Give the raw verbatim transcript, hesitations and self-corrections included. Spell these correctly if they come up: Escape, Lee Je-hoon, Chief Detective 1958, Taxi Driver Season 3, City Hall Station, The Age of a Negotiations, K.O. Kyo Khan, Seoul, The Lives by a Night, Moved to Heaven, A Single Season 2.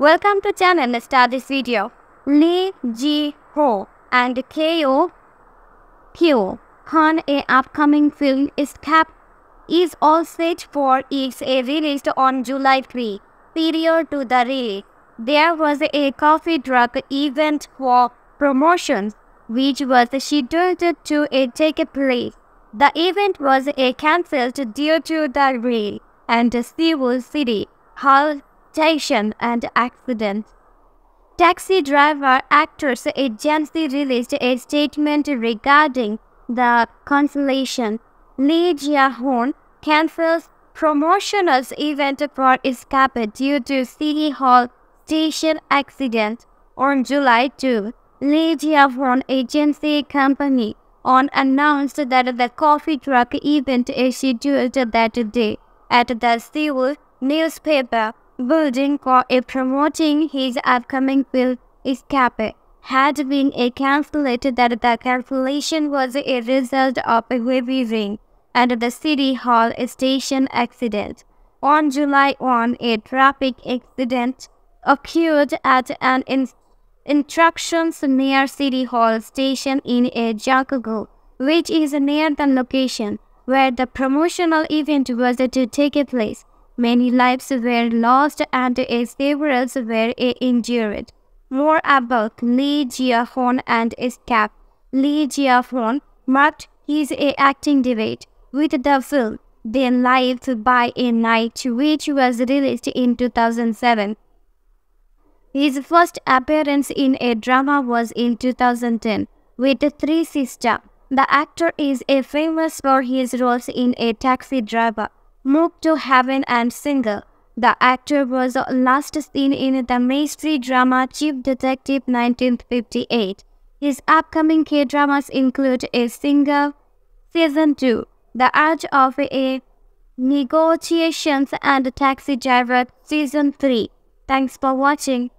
Welcome to channel. Let's start this video. Lee Je-hoon and K O. Kyo Khan, a upcoming film Escape, is all set for its release on July third. Prior to the release, there was a coffee truck event for promotions, which was scheduled to take place. The event was cancelled due to the rain and Seoul City Hall Station and accident. Taxi Driver Actors Agency released a statement regarding the cancellation. Lee Je-hoon cancels promotional event for Escape due to City Hall Station accident on July second. Lee Je-hoon Agency Company on announced that the coffee truck event is scheduled that day at the Seoul newspaper building for a promoting his upcoming film Escape had been a cancelled, that the cancellation was a result of a heavy rain and the City Hall Station accident. On July first, a traffic accident occurred at an in instructions near City Hall Station in a jungle, which is near the location where the promotional event was to take place. Many lives were lost and several were injured. More about Lee Je-hoon and Escape. Lee Je-hoon marked his acting debut with the film The Lives by a Night, which was released in two thousand seven. His first appearance in a drama was in two thousand ten with Three Sisters. The actor is famous for his roles in A Taxi Driver, Moved to Heaven, and Single. The actor was last seen in the mystery drama Chief Detective nineteen fifty-eight. His upcoming K-dramas include A Single Season two, The Age of a Negotiations, and Taxi Driver Season three. Thanks for watching.